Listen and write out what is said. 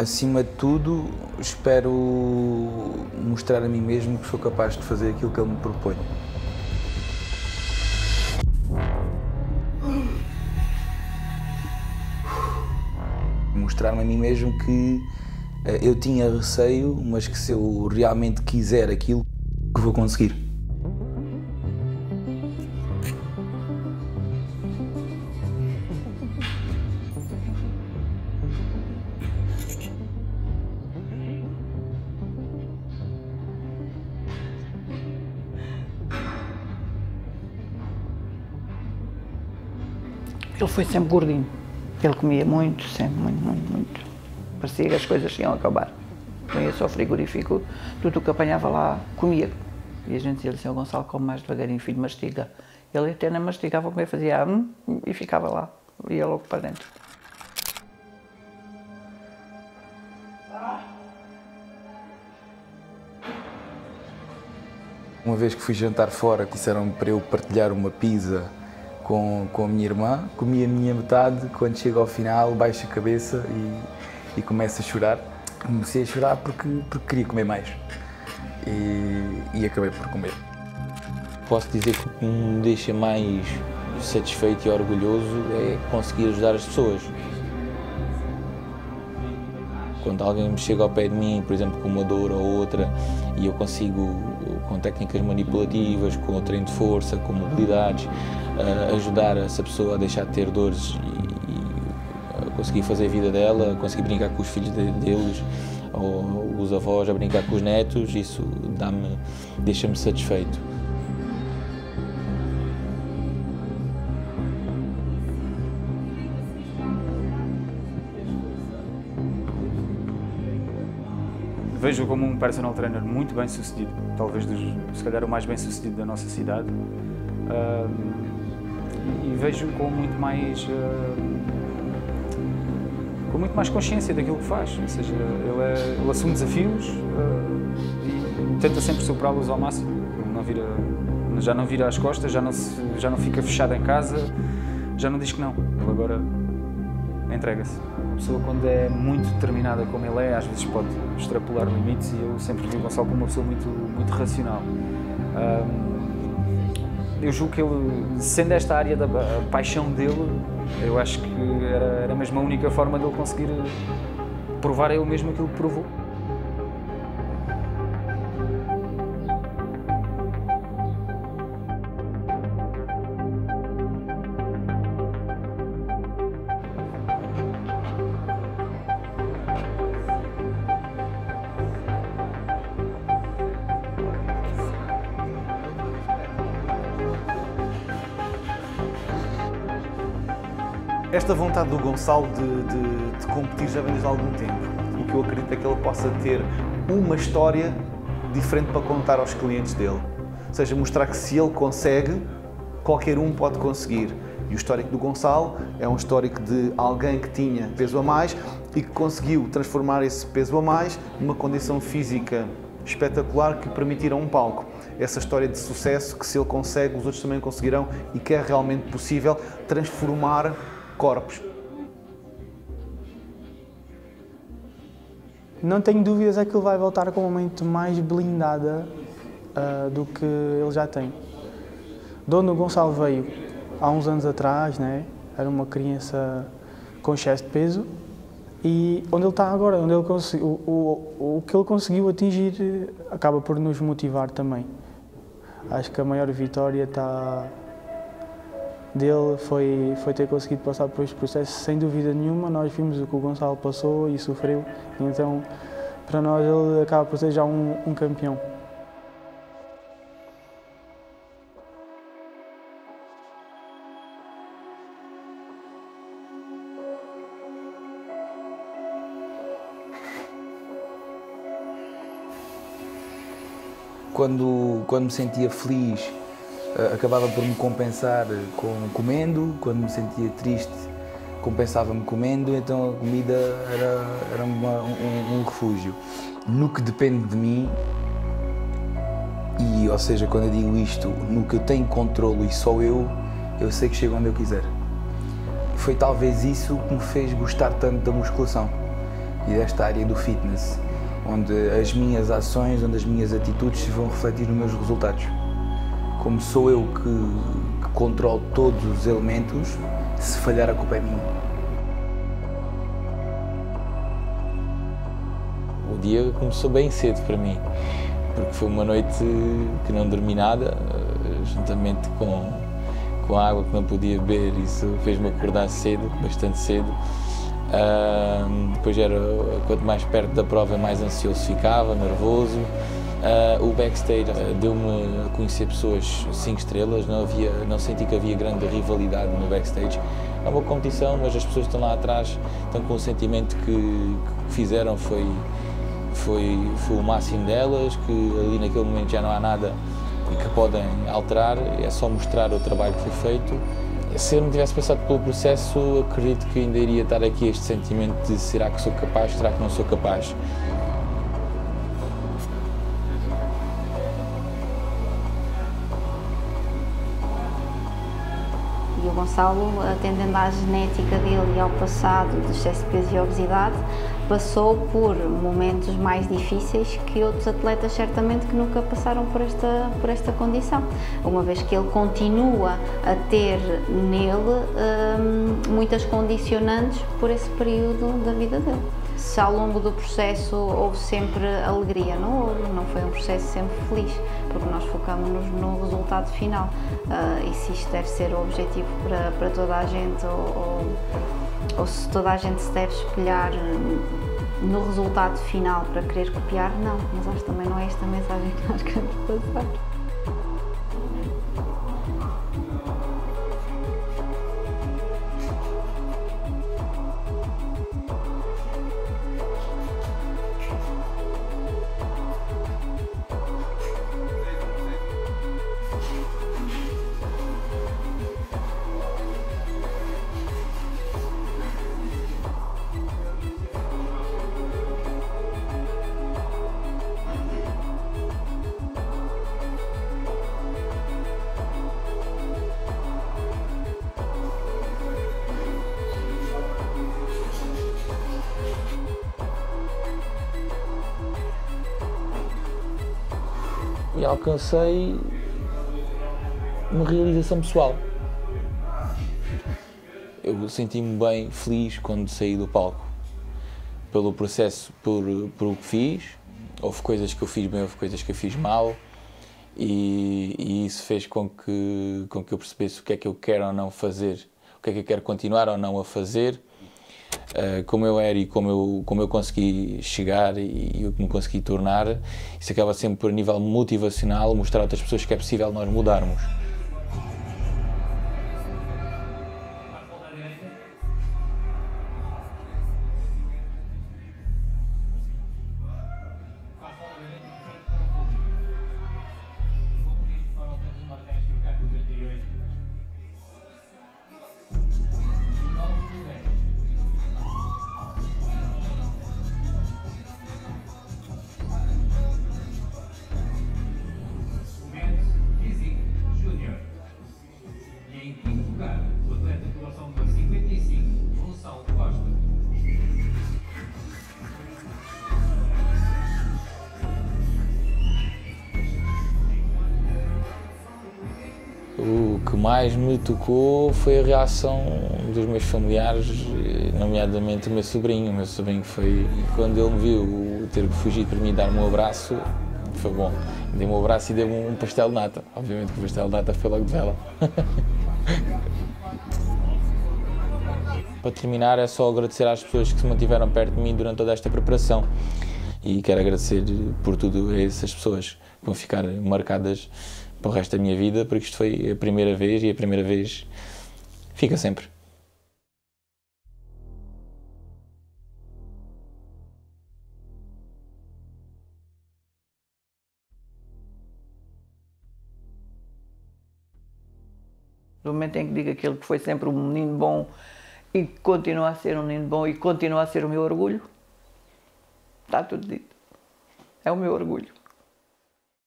Acima de tudo, espero mostrar a mim mesmo que sou capaz de fazer aquilo que ele me propõe. Mostrar-me a mim mesmo que eu tinha receio, mas que se eu realmente quiser aquilo, que vou conseguir. Ele foi sempre gordinho. Ele comia muito, sempre, muito. Parecia que as coisas iam acabar. Eu ia só ao frigorífico, tudo o que apanhava lá, comia. E a gente dizia-lhe, Sr. Gonçalo, come mais devagarinho, filho, mastiga. Ele até nem mastigava, como ele fazia, e ficava lá, ia logo para dentro. Uma vez que fui jantar fora, disseram-me para eu partilhar uma pizza com a minha irmã, comi a minha metade, quando chego ao final baixo a cabeça e começo a chorar. Comecei a chorar porque queria comer mais e acabei por comer. Posso dizer que o que me deixa mais satisfeito e orgulhoso é conseguir ajudar as pessoas. Quando alguém chega ao pé de mim, por exemplo, com uma dor ou outra, e eu consigo, com técnicas manipulativas, com o treino de força, com mobilidades, ajudar essa pessoa a deixar de ter dores e conseguir fazer a vida dela, conseguir brincar com os filhos deles, ou os avós a brincar com os netos, isso deixa-me satisfeito. Vejo como um personal trainer muito bem sucedido, talvez se calhar o mais bem sucedido da nossa cidade. E vejo com muito mais consciência daquilo que faz, ou seja, ele assume desafios e tenta sempre superá-los ao máximo. Já não vira as costas, já não fica fechado em casa, já não diz que não. Ele agora entrega-se. Uma pessoa, quando é muito determinada como ele é, às vezes pode extrapolar limites, e eu sempre vi o Gonçalo como uma pessoa muito racional. Eu julgo que ele, sendo esta área da paixão dele, eu acho que era mesmo a única forma de ele conseguir provar a ele mesmo aquilo que provou. Esta vontade do Gonçalo de competir já vem desde há algum tempo. O que eu acredito é que ele possa ter uma história diferente para contar aos clientes dele. Ou seja, mostrar que se ele consegue, qualquer um pode conseguir. E o histórico do Gonçalo é um histórico de alguém que tinha peso a mais e que conseguiu transformar esse peso a mais numa condição física espetacular que permitirá um palco. Essa história de sucesso que, se ele consegue, os outros também conseguirão, e que é realmente possível transformar corpos. Não tenho dúvidas é que ele vai voltar com uma mente mais blindada do que ele já tem. Dono Gonçalo veio há uns anos atrás, né? Era uma criança com excesso de peso, e onde ele está agora, onde ele o que ele conseguiu atingir acaba por nos motivar também. Acho que a maior vitória está dele foi ter conseguido passar por este processo, sem dúvida nenhuma. Nós vimos o que o Gonçalo passou e sofreu, então para nós ele acaba por ser já um campeão. Quando me sentia feliz, acabava por me compensar comendo. Quando me sentia triste, compensava-me comendo, então a comida era um refúgio. No que depende de mim, e ou seja, quando eu digo isto, no que eu tenho controlo e só eu sei que chego onde eu quiser. Foi talvez isso que me fez gostar tanto da musculação. e desta área do fitness, onde as minhas ações, onde as minhas atitudes se vão refletir nos meus resultados. Como sou eu que controlo todos os elementos, se falhar a culpa é minha. O dia começou bem cedo para mim, porque foi uma noite que não dormi nada, juntamente com a água que não podia beber, isso fez-me acordar cedo, bastante cedo. Depois quanto mais perto da prova, mais ansioso ficava, nervoso. O backstage deu-me a conhecer pessoas 5 estrelas, não senti que havia grande rivalidade no backstage. É uma competição, mas as pessoas que estão lá atrás estão com o sentimento que o que fizeram foi o máximo delas, que ali naquele momento já não há nada que podem alterar, é só mostrar o trabalho que foi feito. Se eu não tivesse passado pelo processo, acredito que ainda iria estar aqui este sentimento de será que sou capaz, será que não sou capaz. E o Gonçalo, atendendo à genética dele e ao passado de excesso de peso e obesidade, passou por momentos mais difíceis que outros atletas certamente que nunca passaram por esta condição, uma vez que ele continua a ter nele muitas condicionantes por esse período da vida dele. Se ao longo do processo houve sempre alegria, não foi um processo sempre feliz, porque nós focamos-nos no resultado final e se isto deve ser o objetivo para toda a gente ou se toda a gente se deve espelhar no resultado final para querer copiar, não, mas acho que também não é esta a mensagem que nós queremos passar. E alcancei uma realização pessoal. Eu senti-me bem feliz quando saí do palco. Pelo processo, por o que fiz. Houve coisas que eu fiz bem, houve coisas que eu fiz mal. E isso fez com que eu percebesse o que é que eu quero ou não fazer. O que é que eu quero continuar ou não a fazer. Como eu era e como eu consegui chegar e o que me consegui tornar, isso acaba sempre por nível motivacional, mostrar a outras pessoas que é possível nós mudarmos. O que mais me tocou foi a reação dos meus familiares, nomeadamente o meu sobrinho. O meu sobrinho foi, quando ele me viu ter fugido para mim e dar-me um abraço, foi bom. Dei-me um abraço e dei-me um pastel de nata. Obviamente que o pastel de nata foi logo de vela. Para terminar, é só agradecer às pessoas que se mantiveram perto de mim durante toda esta preparação. E quero agradecer por tudo a essas pessoas que vão ficar marcadas para o resto da minha vida, porque isto foi a primeira vez e a primeira vez fica sempre. No momento em que digo aquilo que foi sempre um menino bom e continua a ser um menino bom e continua a ser o meu orgulho, está tudo dito. É o meu orgulho.